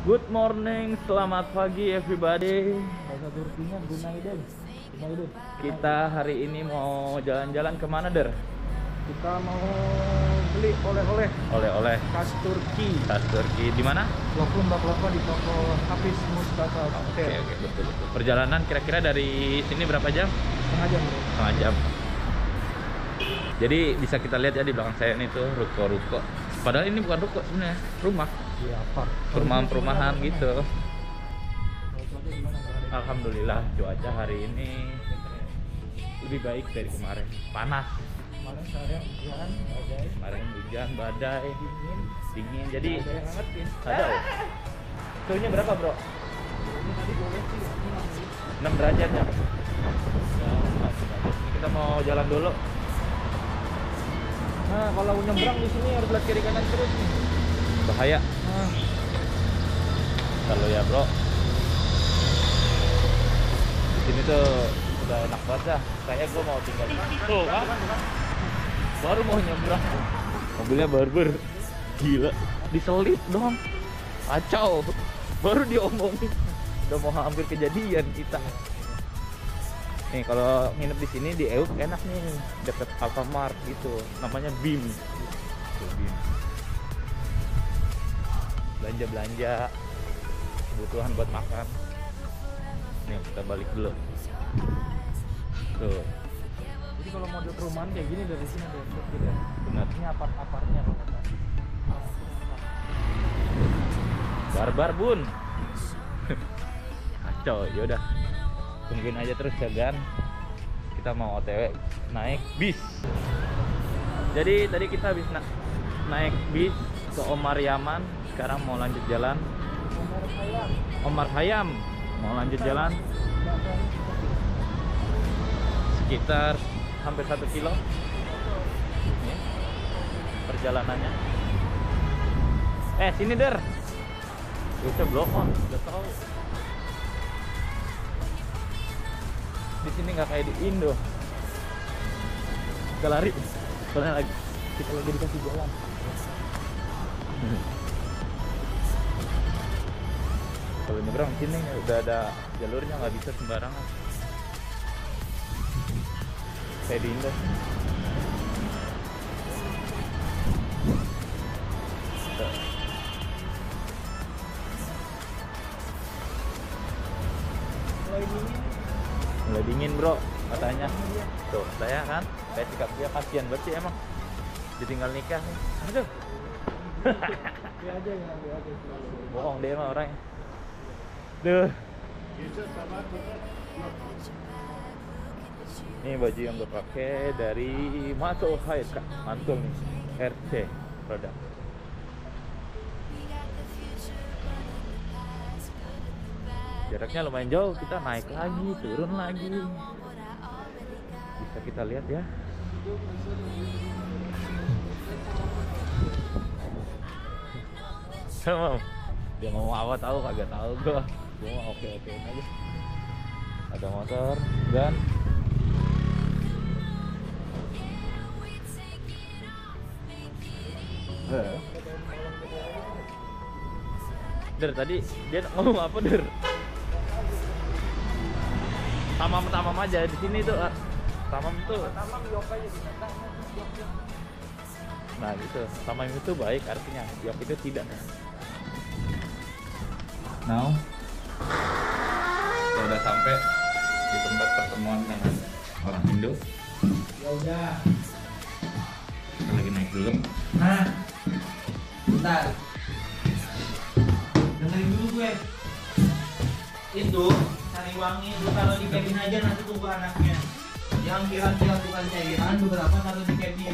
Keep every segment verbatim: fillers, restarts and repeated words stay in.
Good morning, selamat pagi everybody. Kita hari ini mau jalan-jalan kemana, Der? Kita mau beli oleh-oleh. Oleh-oleh. Khas Turki. Khas Turki di mana? Lokum baklava di toko Hafiz Mustafa. Oke, oke, betul betul. Perjalanan kira-kira dari sini berapa jam? Setengah jam. Setengah jam. Jadi bisa kita lihat ya di belakang saya ini tuh ruko-ruko. Padahal ini bukan ruko sebenarnya, rumah. Iya, apart. Perumahan-perumahan gitu. Alhamdulillah cuaca hari ini lebih baik dari kemarin. Panas. Kemarin seharian hujan, badai. Kemarin hujan, badai, dingin, dingin. Jadi ada. Suhunya berapa, Bro? Ini tadi boleh sih enam derajat ya. Kita mau jalan dulu. Nah, kalau nyebrang di sini harus lihat kiri kanan terus nih. Bahaya. Nah. Kalau ya, Bro. Di sini tuh udah enak banget dah. Kayaknya gue mau tinggal di situ, Pak. Baru mau nyebrang. Mobilnya barber. Gila, diselip dong. Kacau. Baru diomongin. Udah mau hampir kejadian kita. Nih kalau nginep di sini di Euk enak nih, deket Alfamart gitu, namanya Bim. Belanja-belanja kebutuhan buat makan. Nih kita balik dulu. Tuh. Jadi kalau model perumahan kayak gini dari sini dari Euk gitu ya. Benar. Ini apart-apartnya kalau nggak salah. Barbar bun. Kacau, yaudah. Tungguin aja terus ya kan, kita mau otw naik bis. Jadi tadi kita habis na naik bis ke Omar Yaman, sekarang mau lanjut jalan Omar Hayam, Omar Hayam. Mau lanjut jalan sekitar hampir satu kilo ini perjalanannya. Eh sini Der, bisa blow on, udah tau. Di sini nggak kayak di Indo. Kita lari, soalnya lagi kita lagi dikasih jalan. Kalau nyebrang sini udah ada jalurnya, nggak bisa sembarangan. Kayak di Indo. Mulai dingin bro katanya tuh, saya kan kayak sikap dia kasihan banget sih emang ditinggal nikah nih. Aduh bohong deh emang orangnya tuh. Ini baju yang gue pakai dari Mato H K, mantul nih R C produk. Jaraknya lumayan jauh, kita naik lagi, turun lagi. Bisa kita lihat ya. Dia mau apa tahu, kagak tahu gua. Gua mau oke-okein aja. Ada motor dan eh. Der tadi dia ngomong apa Der? Tamam tamam aja di sini tuh, tamam tuh. Nah gitu, tamam itu baik artinya, yok itu tidak. Now, kita udah sampai di tempat pertemuan dengan orang Indo. Ya udah. Kita lagi naik dulu. Nah, bentar. Dengerin dulu gue. Itu. Cari wangi itu kalau di cabin aja, nanti tunggu anaknya. Yang kira-kira bukan cairan beberapa taruh di cabin.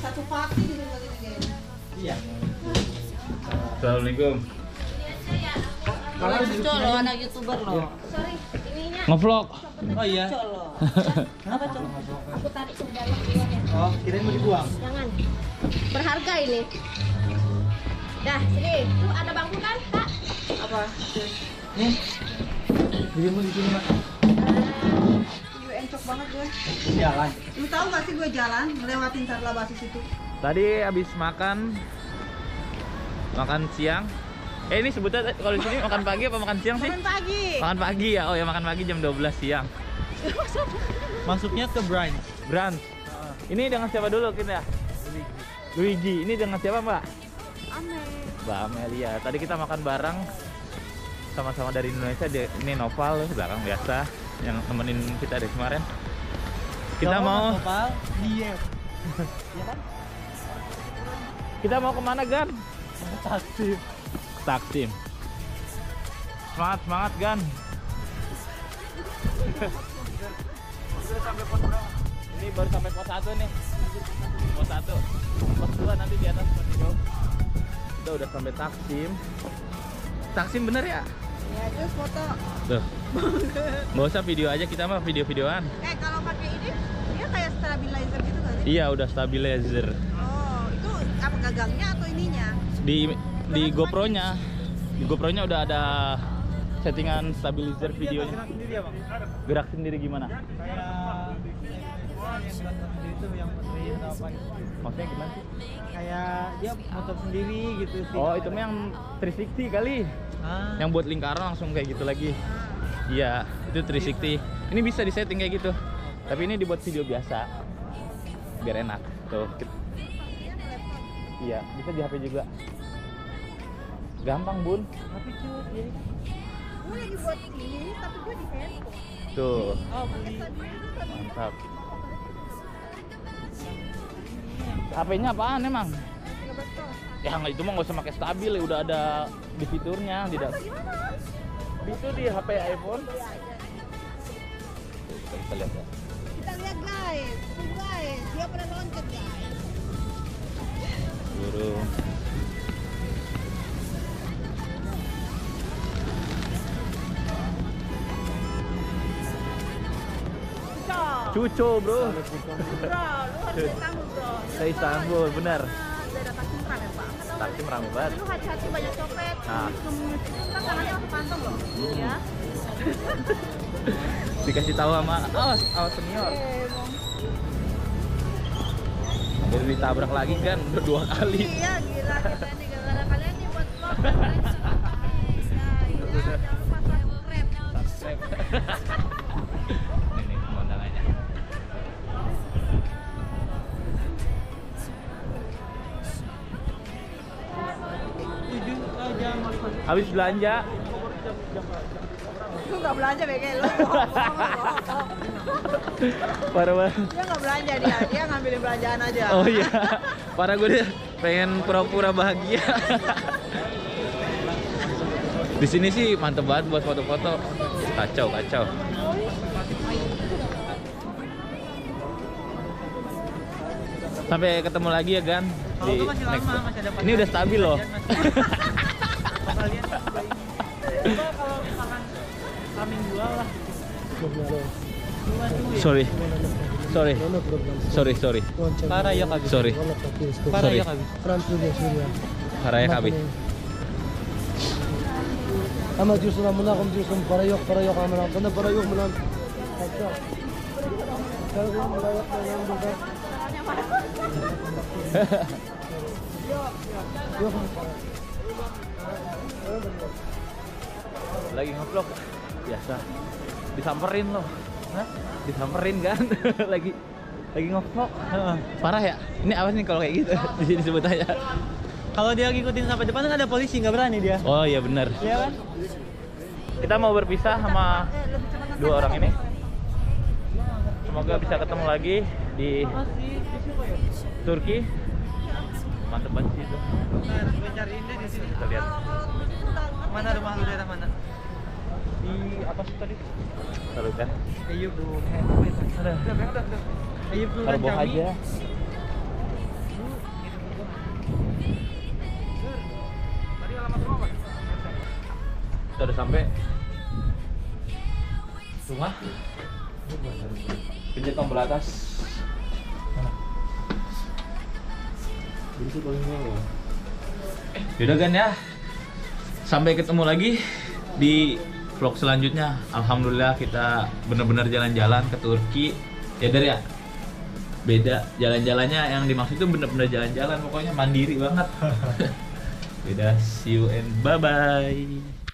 Satu pati di cabin. Iya. Assalamualaikum. Kalau lucu loh anak youtuber loh. Sorry, ininya. Ngevlog. Oh iya. Kenapa Cok? Aku tarik ke dalam gulanya. Oh, kirain mau dibuang. Jangan. Berharga ini. Dah, sini. Tuh ada bangku kan, Pak? Apa? Nih. Beliin mau di sini, Pak. encok banget gue. Jalan. Lu tahu gak sih gue jalan ngelewatin Sarla Basis itu? Tadi abis makan makan siang. Eh ini sebutnya kalau di sini makan pagi apa makan siang sih? Makan pagi. Makan pagi ya. Oh ya makan pagi jam dua belas siang. Masuknya ke brunch. Brunch. Uh. Ini dengan siapa dulu kita? Luigi. Luigi. Ini dengan siapa, Mbak? Amelia. Mbak Amelia. Tadi kita makan bareng sama-sama dari Indonesia. Ini Noval belakang biasa yang temenin kita dari kemarin. Kita Jauh, mau Noval diet. Ya kan? Kita mau kemana, Gan? Taksim. Taksim. Semangat, semangat, Gan. Sampai pos berapa? Ini baru sampai pos satu nih. Pos satu. Pos dua nanti di atas pos tiga. Kita udah sampai Taksim. Taksim bener ya? Ya, terus foto. Tuh. Nggak usah video aja kita mah, video-videoan. Eh, kalau pakai ini dia kayak stabilizer gitu kan? Iya, udah stabilizer. Oh, itu apa gagangnya atau ininya? Di di GoPro-nya. Di GoPro-nya udah ada settingan stabilizer videonya. Gerak sendiri ya, Bang? Gerak sendiri gimana? Itu yang putri atau apa gitu. Maksudnya gimana sih? Kayak dia motor sendiri gitu sih. Oh, itu mah yang tiga enam nol kali. Ah. Yang buat lingkaran langsung kayak gitu lagi. Iya, ah. Itu tiga enam nol. Ini bisa disetting kayak gitu. Tapi ini dibuat video biasa. Biar enak. Tuh. Iya, bisa di H P juga. Gampang, Bun. Tapi cuy, jadi gue lagi buat ini, tapi gue di handphone. Tuh. Oh, mantap. H P-nya apaan emang? Ya itu mah nggak usah pakai stabil ya, udah ada di fiturnya, tidak. Itu di H P iPhone. Kita, kita lihat ya. Kita lihat guys, guys, dia pernah loncat guys. Burung. Cucu bro. Bro, lu harus ke Istanbul bro. Ke Istanbul, bener. Udah ada Taksim ramai banget. Taksim ramai banget. Lu hati-hati banyak copet. Nah. Kita tangannya harus pantau loh. Iya. Dikasih tahu sama awas, awas senior. Hampir ditabrak lagi kan, udah dua kali. Iya, gila kita nih gara-gara kalian nih buat vlog. Iya, jangan lupa subscribe. Subscribe. Habis belanja. Lu nggak belanja bege lu. Parah banget. Dia nggak belanja dia, dia ngambilin belanjaan aja. Oh iya. Parah gue dia pengen pura-pura bahagia. Di sini sih mantep banget buat foto-foto. Kacau, kacau. Sampai ketemu lagi ya, Gan. Di oh, masih lama, masih ada. Ini udah stabil loh. Kalian kalau misalkan kambing dua lah. Sorry. Sorry. Sorry, sorry. Para ya habis. Sorry. Para ya habis. Para ya habis. Ama jusra munaqam jusum para ya para ya amran kana para ya munaqam. Lagi nge-vlog biasa disamperin loh. Hah? Disamperin kan lagi lagi nge-vlog. Parah ya ini, awas nih kalau kayak gitu di sini sebut aja. Kalau dia ngikutin sampai depan kan ada polisi, nggak berani dia. Oh iya benar. Iya kan kita mau berpisah sama dua orang ini, semoga bisa ketemu lagi di Turki. Mantep banget sih itu. Gue cari indah di sini. Kita lihat. Mana rumah lu, daerah mana? Di apa sih tadi? Salut kan? Ayo bro. Ada. Ayo bro. Karbo aja. Tadi alamat rumah apa? Kita udah sampai. Rumah? Pinjam tombol atas. Itu paling bawah. Yaudah Gan ya. Sampai ketemu lagi di vlog selanjutnya. Alhamdulillah kita benar-benar jalan-jalan ke Turki. Ya dari ya. Beda jalan-jalannya, yang dimaksud itu benar-benar jalan-jalan, pokoknya mandiri banget. Beda, see you and bye-bye.